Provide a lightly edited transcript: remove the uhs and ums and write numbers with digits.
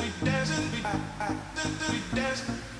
we dancing, we dancing.